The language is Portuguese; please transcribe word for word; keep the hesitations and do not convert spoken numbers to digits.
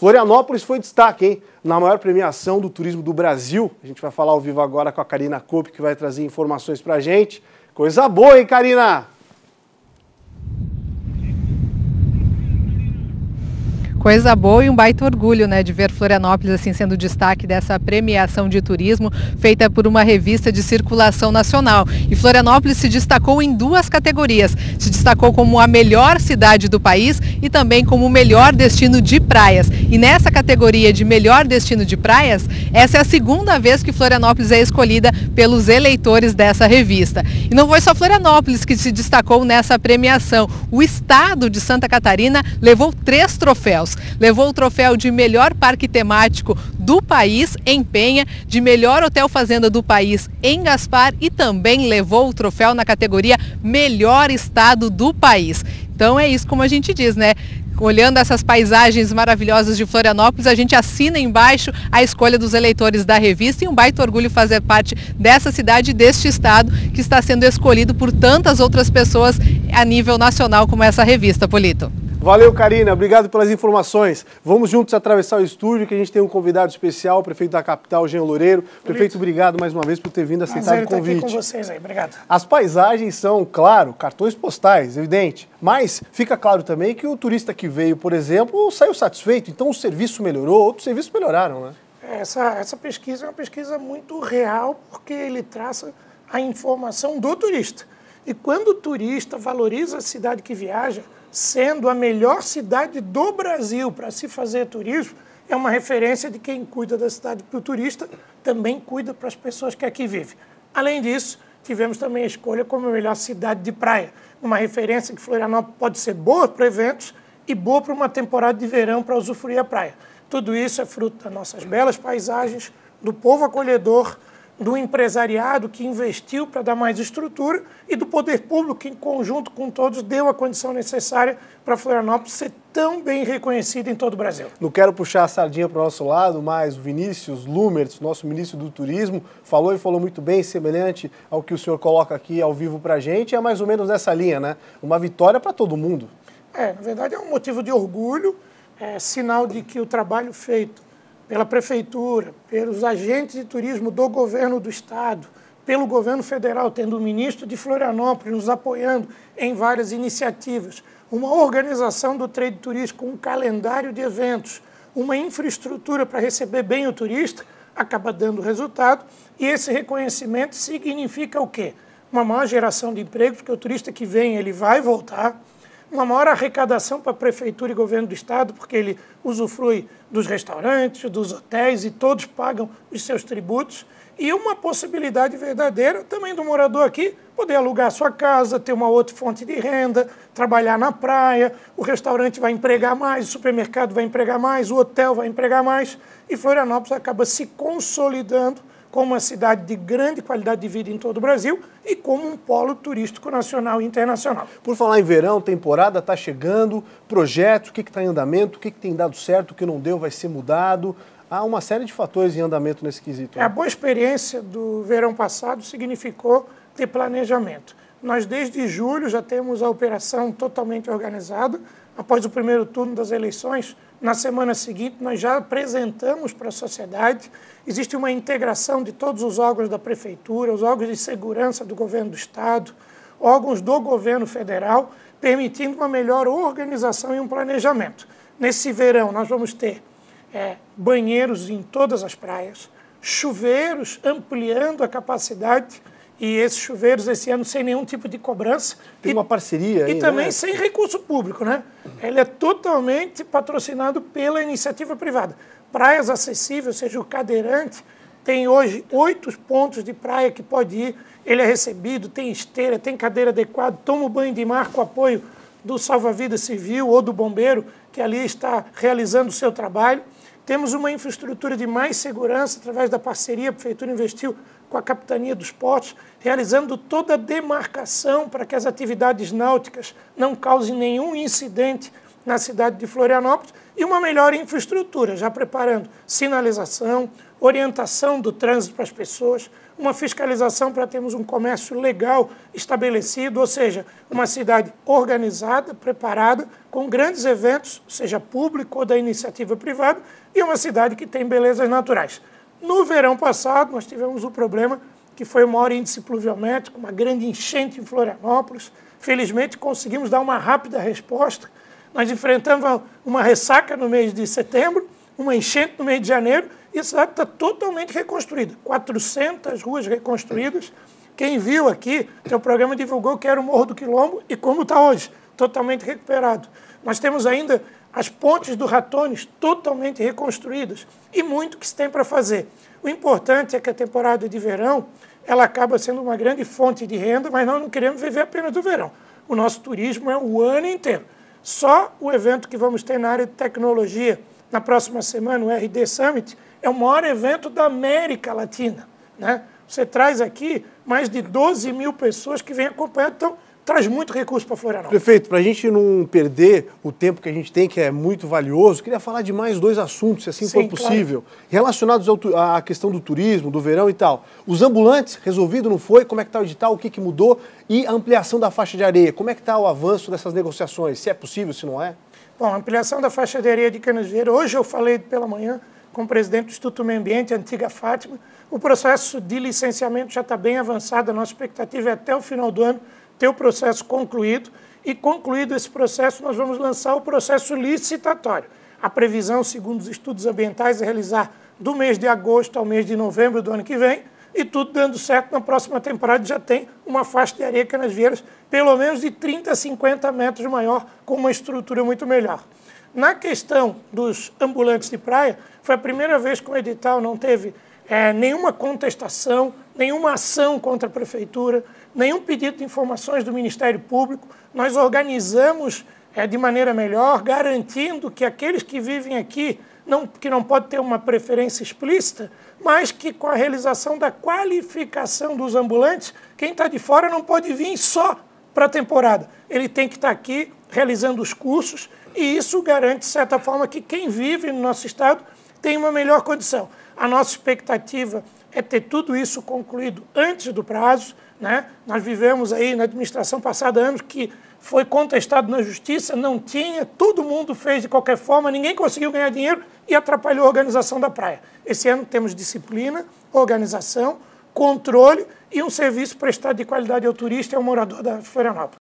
Florianópolis foi destaque, hein? Na maior premiação do turismo do Brasil. A gente vai falar ao vivo agora com a Karina Coupe, que vai trazer informações pra gente. Coisa boa, hein, Karina? Coisa boa e um baita orgulho, né, de ver Florianópolis assim sendo destaque dessa premiação de turismo feita por uma revista de circulação nacional. E Florianópolis se destacou em duas categorias. Se destacou como a melhor cidade do país e também como o melhor destino de praias. E nessa categoria de melhor destino de praias, essa é a segunda vez que Florianópolis é escolhida pelos eleitores dessa revista. E não foi só Florianópolis que se destacou nessa premiação. O estado de Santa Catarina levou três troféus. Levou o troféu de melhor parque temático do país em Penha, de melhor hotel fazenda do país em Gaspar e também levou o troféu na categoria melhor estado do país. Então é isso, como a gente diz, né? Olhando essas paisagens maravilhosas de Florianópolis, a gente assina embaixo a escolha dos eleitores da revista e um baita orgulho fazer parte dessa cidade, deste estado, que está sendo escolhido por tantas outras pessoas a nível nacional como essa revista, Polito. Valeu, Karina. Obrigado pelas informações. Vamos juntos atravessar o estúdio, que a gente tem um convidado especial, o prefeito da capital, Gean Loureiro. Prefeito, obrigado mais uma vez por ter vindo aceitar Prazer o convite. Estar aqui com vocês aí. Obrigado. As paisagens são, claro, cartões postais, evidente. Mas fica claro também que o turista que veio, por exemplo, saiu satisfeito. Então o serviço melhorou, outros serviços melhoraram, né? Essa, essa pesquisa é uma pesquisa muito real, porque ele traça a informação do turista. E quando o turista valoriza a cidade que viaja, sendo a melhor cidade do Brasil para se fazer turismo, é uma referência de quem cuida da cidade para o turista, também cuida para as pessoas que aqui vivem. Além disso, tivemos também a escolha como a melhor cidade de praia, uma referência que Florianópolis pode ser boa para eventos e boa para uma temporada de verão para usufruir a praia. Tudo isso é fruto das nossas belas paisagens, do povo acolhedor, do empresariado que investiu para dar mais estrutura e do poder público que, em conjunto com todos, deu a condição necessária para Florianópolis ser tão bem reconhecida em todo o Brasil. Não quero puxar a sardinha para o nosso lado, mas o Vinícius Lumerts, nosso ministro do Turismo, falou e falou muito bem, semelhante ao que o senhor coloca aqui ao vivo para a gente, é mais ou menos nessa linha, né? Uma vitória para todo mundo. É, na verdade é um motivo de orgulho, é sinal de que o trabalho feito pela Prefeitura, pelos agentes de turismo do Governo do Estado, pelo Governo Federal, tendo o ministro de Florianópolis nos apoiando em várias iniciativas, uma organização do trade turístico, um calendário de eventos, uma infraestrutura para receber bem o turista, acaba dando resultado. E esse reconhecimento significa o quê? Uma maior geração de emprego, porque o turista que vem, ele vai voltar, uma maior arrecadação para a Prefeitura e Governo do Estado, porque ele usufrui dos restaurantes, dos hotéis e todos pagam os seus tributos. E uma possibilidade verdadeira também do morador aqui poder alugar a sua casa, ter uma outra fonte de renda, trabalhar na praia, o restaurante vai empregar mais, o supermercado vai empregar mais, o hotel vai empregar mais. E Florianópolis acaba se consolidando como uma cidade de grande qualidade de vida em todo o Brasil e como um polo turístico nacional e internacional. Por falar em verão, temporada está chegando, projetos, o que está em andamento, o que, que tem dado certo, o que não deu vai ser mudado. Há uma série de fatores em andamento nesse quesito. Né? A boa experiência do verão passado significou ter planejamento. Nós, desde julho, já temos a operação totalmente organizada. Após o primeiro turno das eleições, na semana seguinte, nós já apresentamos para a sociedade. Existe uma integração de todos os órgãos da Prefeitura, os órgãos de segurança do Governo do Estado, órgãos do Governo Federal, permitindo uma melhor organização e um planejamento. Nesse verão, nós vamos ter é, banheiros em todas as praias, chuveiros ampliando a capacidade. E esses chuveiros, esse ano, sem nenhum tipo de cobrança. Tem e, uma parceria aí, E também né? sem recurso público, né? Ele é totalmente patrocinado pela iniciativa privada. Praias acessíveis, ou seja, o cadeirante tem hoje oito pontos de praia que pode ir. Ele é recebido, tem esteira, tem cadeira adequada, toma o banho de mar com apoio do salva-vida civil ou do bombeiro, que ali está realizando o seu trabalho. Temos uma infraestrutura de mais segurança através da parceria, a Prefeitura investiu com a Capitania dos Portos, realizando toda a demarcação para que as atividades náuticas não causem nenhum incidente na cidade de Florianópolis e uma melhor infraestrutura, já preparando sinalização, orientação do trânsito para as pessoas, uma fiscalização para termos um comércio legal estabelecido, ou seja, uma cidade organizada, preparada, com grandes eventos, seja público ou da iniciativa privada, e uma cidade que tem belezas naturais. No verão passado, nós tivemos um problema que foi o maior índice pluviométrico, uma grande enchente em Florianópolis. Felizmente, conseguimos dar uma rápida resposta. Nós enfrentamos uma ressaca no mês de setembro, uma enchente no mês de janeiro, e a cidade está totalmente reconstruída. quatrocentas ruas reconstruídas. Quem viu aqui, o programa divulgou que era o Morro do Quilombo e como está hoje, totalmente recuperado. Nós temos ainda as pontes do Ratones totalmente reconstruídas e muito que se tem para fazer. O importante é que a temporada de verão ela acaba sendo uma grande fonte de renda, mas nós não queremos viver apenas do verão. O nosso turismo é o ano inteiro. Só o evento que vamos ter na área de tecnologia na próxima semana, o R D Summit, é o maior evento da América Latina, né? Você traz aqui mais de doze mil pessoas que vêm acompanhando, então traz muito recurso para Florianópolis. Prefeito, para a gente não perder o tempo que a gente tem, que é muito valioso, queria falar de mais dois assuntos, se assim Sim, for possível, claro. Relacionados ao, à questão do turismo, do verão e tal. Os ambulantes, resolvido, não foi? Como é que está o edital? O que, que mudou? E a ampliação da faixa de areia. Como é que está o avanço dessas negociações? Se é possível, se não é? Bom, a ampliação da faixa de areia de Canasvieiras, hoje eu falei pela manhã com o presidente do Instituto Meio Ambiente, a antiga Fátima. O processo de licenciamento já está bem avançado, a nossa expectativa é até o final do ano ter o processo concluído, e concluído esse processo nós vamos lançar o processo licitatório. A previsão, segundo os estudos ambientais, é realizar do mês de agosto ao mês de novembro do ano que vem, e tudo dando certo, na próxima temporada já tem uma faixa de areia Canasvieiras pelo menos de trinta a cinquenta metros maior, com uma estrutura muito melhor. Na questão dos ambulantes de praia, foi a primeira vez que o edital não teve é, nenhuma contestação, nenhuma ação contra a prefeitura, nenhum pedido de informações do Ministério Público. Nós organizamos é, de maneira melhor, garantindo que aqueles que vivem aqui, não, que não pode ter uma preferência explícita, mas que com a realização da qualificação dos ambulantes, quem está de fora não pode vir só para a temporada. Ele tem que estar aqui realizando os cursos, e isso garante, de certa forma, que quem vive no nosso estado tem uma melhor condição. A nossa expectativa é ter tudo isso concluído antes do prazo, né? Nós vivemos aí na administração passada anos que foi contestado na justiça, não tinha, todo mundo fez de qualquer forma, ninguém conseguiu ganhar dinheiro e atrapalhou a organização da praia. Esse ano temos disciplina, organização, controle e um serviço prestado de qualidade ao turista e ao morador da Florianópolis.